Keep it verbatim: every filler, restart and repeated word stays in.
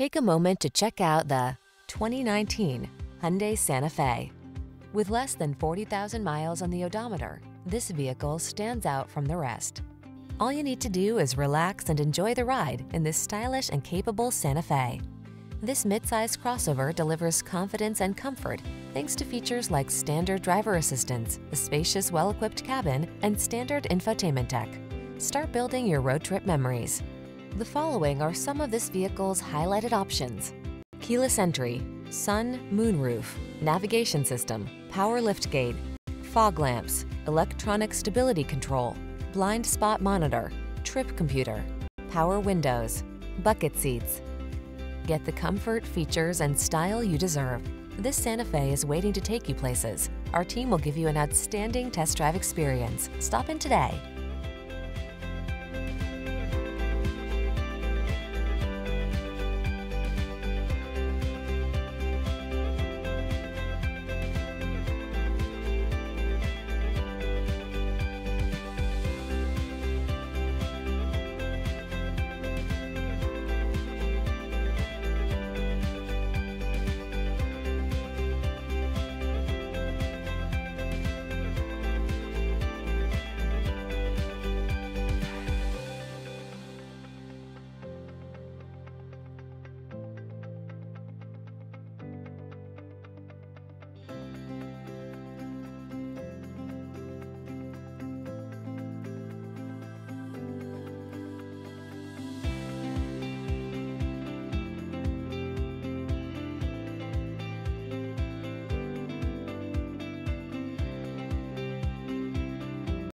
Take a moment to check out the twenty nineteen Hyundai Santa Fe. With less than forty thousand miles on the odometer, this vehicle stands out from the rest. All you need to do is relax and enjoy the ride in this stylish and capable Santa Fe. This midsize crossover delivers confidence and comfort thanks to features like standard driver assistance, a spacious, well-equipped cabin, and standard infotainment tech. Start building your road trip memories. The following are some of this vehicle's highlighted options: keyless entry, sun, moonroof, navigation system, power liftgate, fog lamps, electronic stability control, blind spot monitor, trip computer, power windows, bucket seats. Get the comfort, features, and style you deserve. This Santa Fe is waiting to take you places. Our team will give you an outstanding test drive experience. Stop in today.